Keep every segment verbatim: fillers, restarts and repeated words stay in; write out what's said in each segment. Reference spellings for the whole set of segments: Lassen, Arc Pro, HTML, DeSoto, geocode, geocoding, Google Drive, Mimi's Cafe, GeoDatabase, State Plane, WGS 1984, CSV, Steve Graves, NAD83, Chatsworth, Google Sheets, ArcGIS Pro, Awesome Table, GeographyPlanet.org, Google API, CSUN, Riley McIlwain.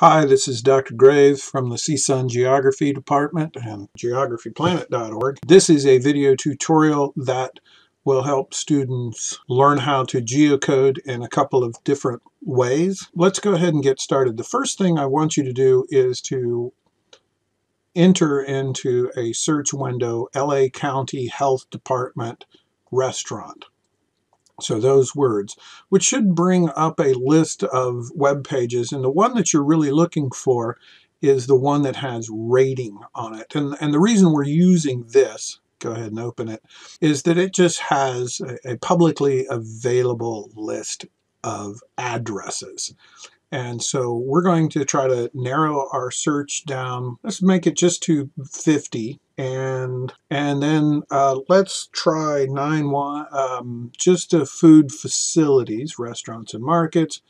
Hi, this is Doctor Graves from the C S U N Geography Department and Geography Planet dot org. This is a video tutorial that will help students learn how to geocode in a couple of different ways. Let's go ahead and get started. The first thing I want you to do is to enter into a search window L A County Health Department Restaurant. So those words, which should bring up a list of web pages, and the one that you're really looking for is the one that has rating on it. And, and the reason we're using this, go ahead and open it, is that it just has a, a publicly available list of addresses. And so we're going to try to narrow our search down. Let's make it just to fifty. And, and then uh, let's try nine one, um, just a food facilities, restaurants and markets,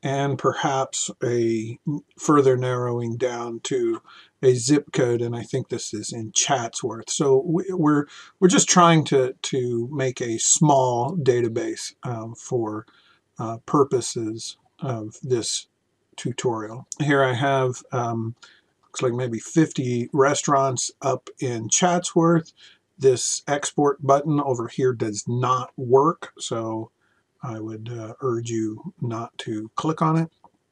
and perhaps a further narrowing down to a zip code. And I think this is in Chatsworth. So we're, we're just trying to, to make a small database um, for uh, purposes of this tutorial. Here I have um, looks like maybe fifty restaurants up in Chatsworth. This export button over here does not work, so I would uh, urge you not to click on it.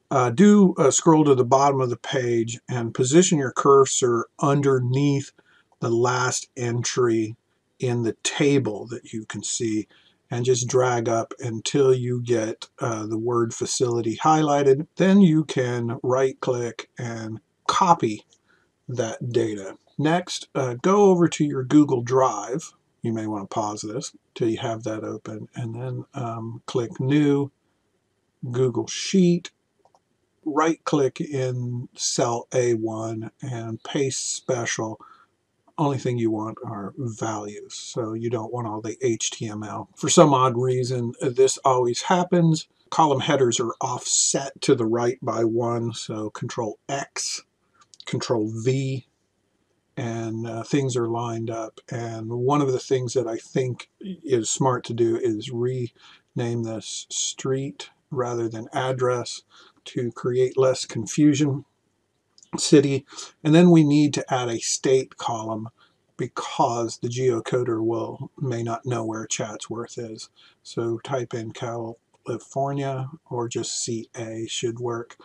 Uh, do uh, scroll to the bottom of the page and position your cursor underneath the last entry in the table that you can see, and just drag up until you get uh, the word facility highlighted. Then you can right-click and copy that data. Next, uh, go over to your Google Drive. You may want to pause this till you have that open, and then um, click New, Google Sheet, right-click in cell A one, and paste special. Only thing you want are values, so you don't want all the H T M L. For some odd reason, this always happens. Column headers are offset to the right by one, so Control X, Control V, and uh, things are lined up. And one of the things that I think is smart to do is rename this street rather than address to create less confusion. City, and then we need to add a state column because the geocoder will may not know where Chatsworth is. So type in California, or just C A should work.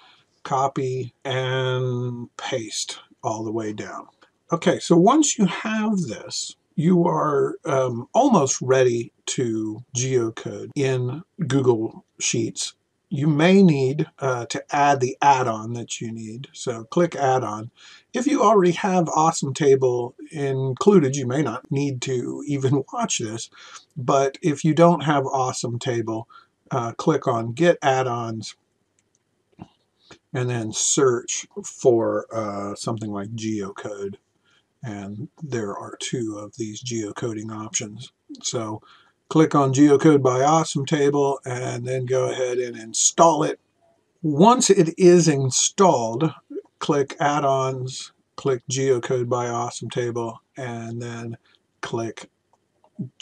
Copy and paste all the way down. Okay, so once you have this, you are um, almost ready to geocode in Google Sheets. You may need uh, to add the add-on that you need, so click Add-on. If you already have Awesome Table included, you may not need to even watch this, but if you don't have Awesome Table, uh, click on Get Add-ons, and then search for uh, something like geocode, and there are two of these geocoding options. So click on Geocode by Awesome Table and then go ahead and install it. Once it is installed, click Add-ons, click Geocode by Awesome Table, and then click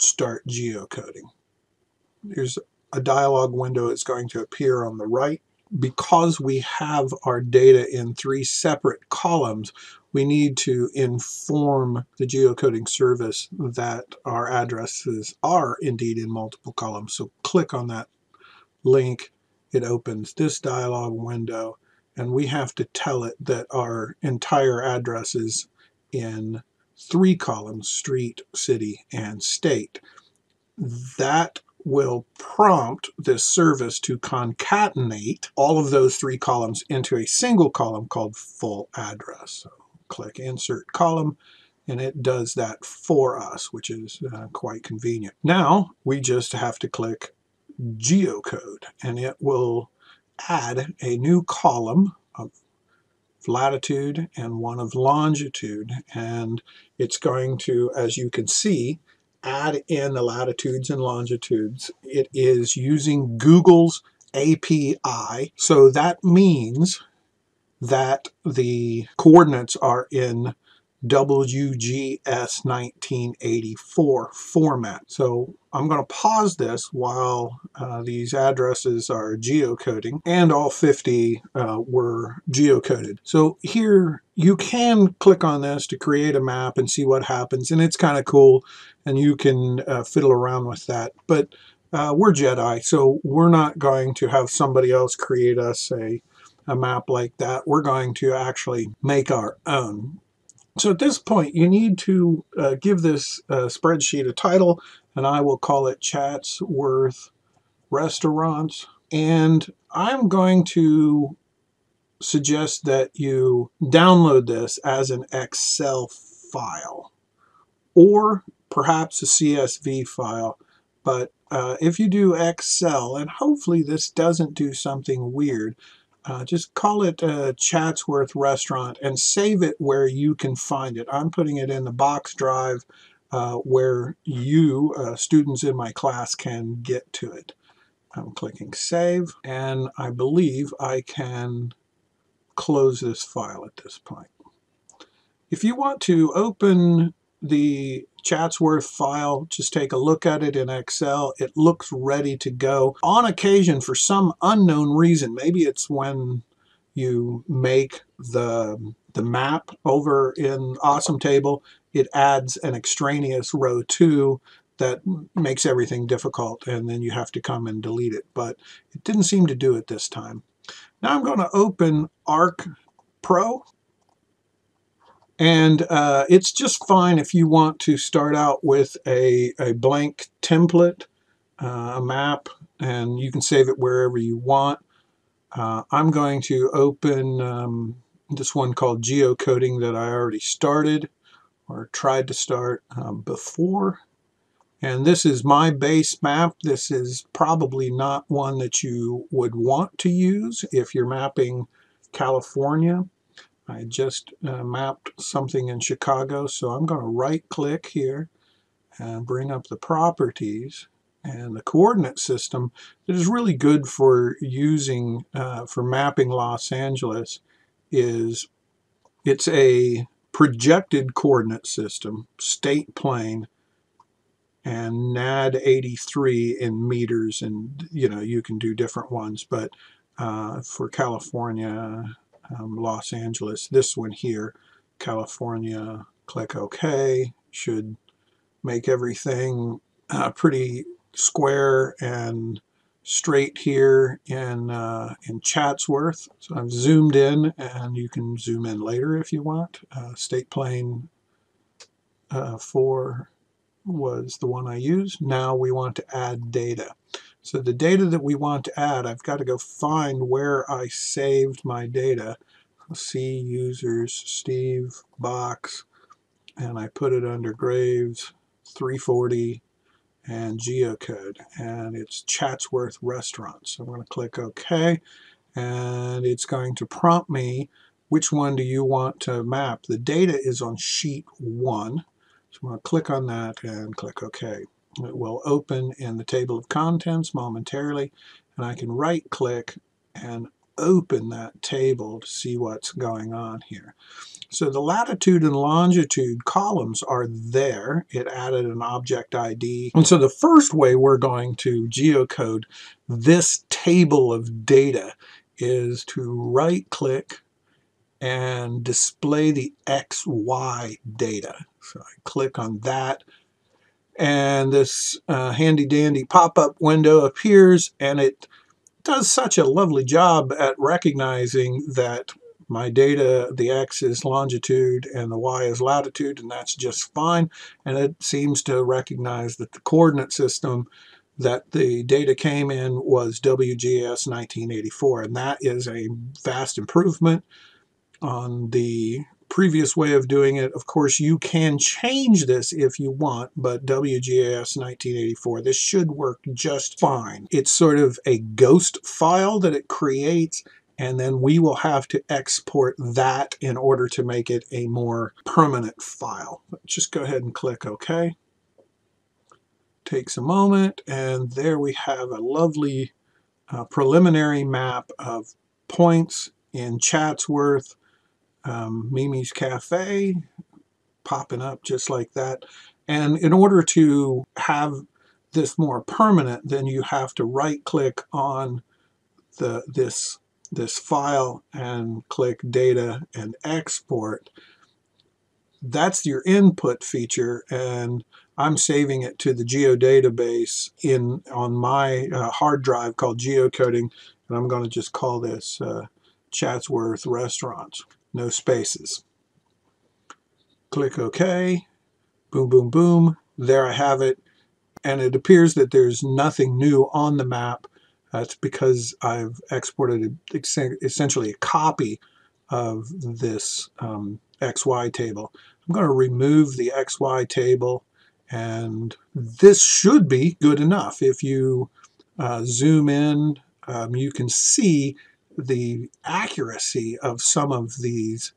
Start Geocoding. There's a dialog window that's going to appear on the right. Because we have our data in three separate columns, we need to inform the geocoding service that our addresses are indeed in multiple columns. So click on that link. It opens this dialog window, and we have to tell it that our entire address is in three columns: street, city, and state. That will prompt this service to concatenate all of those three columns into a single column called full address. So click Insert Column, and it does that for us, which is uh, quite convenient. Now we just have to click Geocode, and it will add a new column of latitude and one of longitude, and it's going to, as you can see, add in the latitudes and longitudes. It is using Google's A P I, so that means that the coordinates are in W G S nineteen eighty-four format. So I'm going to pause this while uh, these addresses are geocoding, and all fifty uh, were geocoded. So here you can click on this to create a map and see what happens, and it's kind of cool, and you can uh, fiddle around with that. But uh, we're Jedi, so we're not going to have somebody else create us a, a map like that. We're going to actually make our own. So at this point, you need to uh, give this uh, spreadsheet a title, and I will call it Chatsworth Restaurants. And I'm going to suggest that you download this as an Excel file, or perhaps a C S V file. But uh, if you do Excel, and hopefully this doesn't do something weird, Uh, just call it uh, Chatsworth Restaurant and save it where you can find it. I'm putting it in the box drive uh, where you, uh, students in my class, can get to it. I'm clicking save, and I believe I can close this file at this point. If you want to open the Chatsworth file, just take a look at it in Excel. It looks ready to go. On occasion, for some unknown reason, maybe it's when you make the, the map over in Awesome Table, it adds an extraneous row two that makes everything difficult, and then you have to come and delete it. But it didn't seem to do it this time. Now I'm going to open Arc Pro. And uh, it's just fine if you want to start out with a, a blank template, uh, a map, and you can save it wherever you want. Uh, I'm going to open um, this one called geocoding that I already started or tried to start um, before. And this is my base map. This is probably not one that you would want to use if you're mapping California. I just uh, mapped something in Chicago, so I'm going to right-click here and bring up the properties and the coordinate system that is really good for using uh, for mapping Los Angeles. Is it's a projected coordinate system, State Plane, and N A D eighty-three in meters, and you know you can do different ones, but uh, for California. Um, Los Angeles, this one here, California, click OK, should make everything uh, pretty square and straight here in, uh, in Chatsworth. So I've zoomed in, and you can zoom in later if you want. Uh, State Plane uh, four was the one I used. Now we want to add data. So the data that we want to add, I've got to go find where I saved my data. See users, Steve, box, and I put it under Graves, three forty, and geocode. And it's Chatsworth Restaurant. So I'm going to click OK. And it's going to prompt me, which one do you want to map? The data is on sheet one. So I'm going to click on that and click OK. It will open in the table of contents momentarily, and I can right-click and open that table to see what's going on here. So the latitude and longitude columns are there. It added an object I D. And so the first way we're going to geocode this table of data is to right-click and display the X Y data. So I click on that. And this uh, handy-dandy pop-up window appears, and it does such a lovely job at recognizing that my data, the X is longitude and the Y is latitude, and that's just fine. And it seems to recognize that the coordinate system that the data came in was W G S nineteen eighty-four, and that is a vast improvement on the previous way of doing it. Of course, you can change this if you want, but W G S nineteen eighty-four, this should work just fine. It's sort of a ghost file that it creates, and then we will have to export that in order to make it a more permanent file. Just go ahead and click OK. Takes a moment, and there we have a lovely uh, preliminary map of points in Chatsworth, Um, Mimi's Cafe, popping up just like that. And in order to have this more permanent, then you have to right-click on the this this file and click Data and Export. That's your input feature, and I'm saving it to the GeoDatabase in on my uh, hard drive called Geocoding, and I'm going to just call this uh, Chatsworth Restaurants, no spaces. Click OK, boom, boom, boom. There I have it, and it appears that there's nothing new on the map. That's because I've exported essentially a copy of this um, X Y table. I'm going to remove the X Y table, and this should be good enough. If you uh, zoom in, um, you can see the accuracy of some of these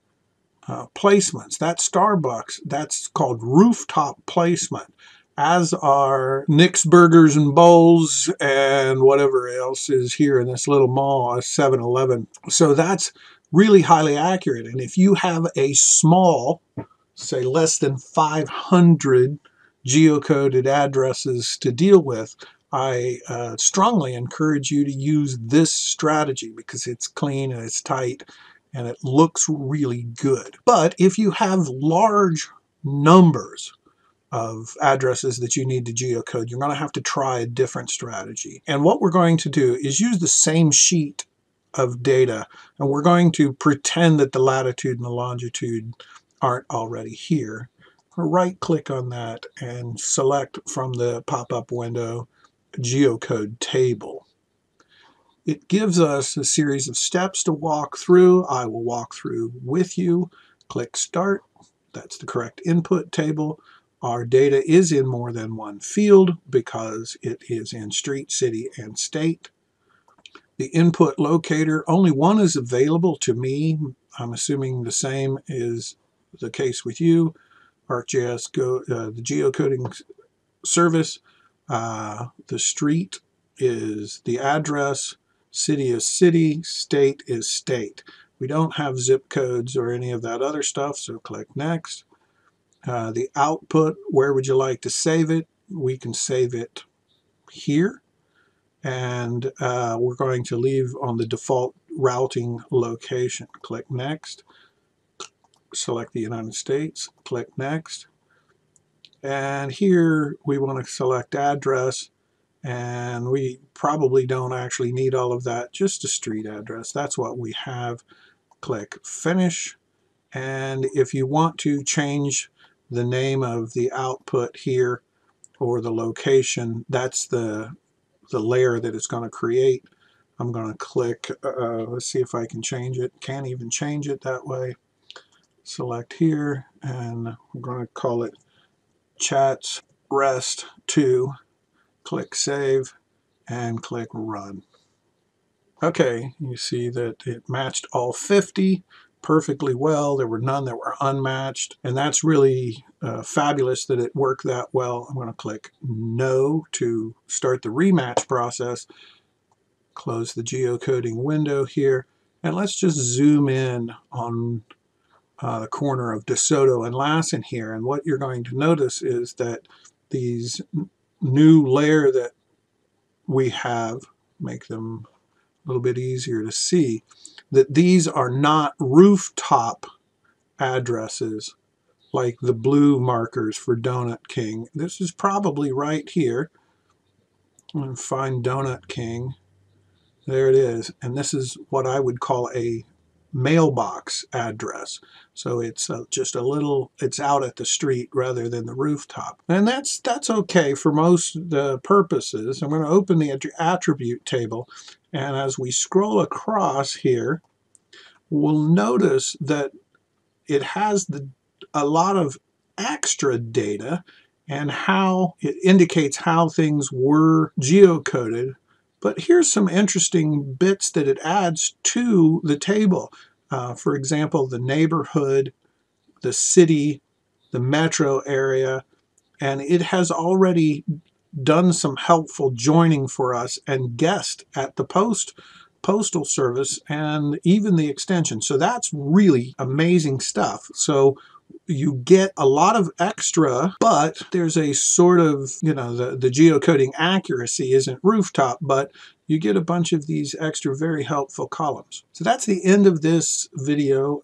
uh, placements. That Starbucks, that's called rooftop placement, as are Nick's Burgers and Bowls and whatever else is here in this little mall, a seven eleven. So that's really highly accurate. And if you have a small, say less than five hundred geocoded addresses to deal with, I uh, strongly encourage you to use this strategy because it's clean and it's tight and it looks really good. But if you have large numbers of addresses that you need to geocode, you're going to have to try a different strategy. And what we're going to do is use the same sheet of data, and we're going to pretend that the latitude and the longitude aren't already here. Right click on that and select from the pop-up window Geocode Table. It gives us a series of steps to walk through. I will walk through with you. Click Start. That's the correct input table. Our data is in more than one field because it is in street, city, and state. The input locator, only one is available to me. I'm assuming the same is the case with you. ArcGIS, go, uh, the geocoding service. Uh, the street is the address. City is city. State is state. We don't have zip codes or any of that other stuff, so click Next. Uh, the output, where would you like to save it? We can save it here. And uh, we're going to leave on the default routing location. Click Next. Select the United States. Click Next. And here we want to select address. And we probably don't actually need all of that, just a street address. That's what we have. Click Finish. And if you want to change the name of the output here or the location, that's the the layer that it's going to create. I'm going to click, uh, let's see if I can change it. Can't even change it that way. Select here, and I'm going to call it Chats Rest two. Click Save and click Run. Okay, you see that it matched all fifty perfectly well. There were none that were unmatched, and that's really uh, fabulous that it worked that well. I'm going to click No to start the rematch process. Close the geocoding window here, and let's just zoom in on uh, the corner of DeSoto and Lassen here, and what you're going to notice is that these new layer that we have, make them a little bit easier to see, that these are not rooftop addresses like the blue markers for Donut King. This is probably right here. I'm going to find Donut King. There it is. And this is what I would call a mailbox address. So it's uh, just a little, it's out at the street rather than the rooftop. And that's that's okay for most uh, purposes. I'm going to open the attribute table. And as we scroll across here, we'll notice that it has the, a lot of extra data and how it indicates how things were geocoded. But here's some interesting bits that it adds to the table. Uh, for example, the neighborhood, the city, the metro area, and it has already done some helpful joining for us and guessed at the post postal service and even the extension. So that's really amazing stuff. So you get a lot of extra, but there's a sort of, you know, the, the geocoding accuracy isn't rooftop, but you get a bunch of these extra very helpful columns. So that's the end of this video.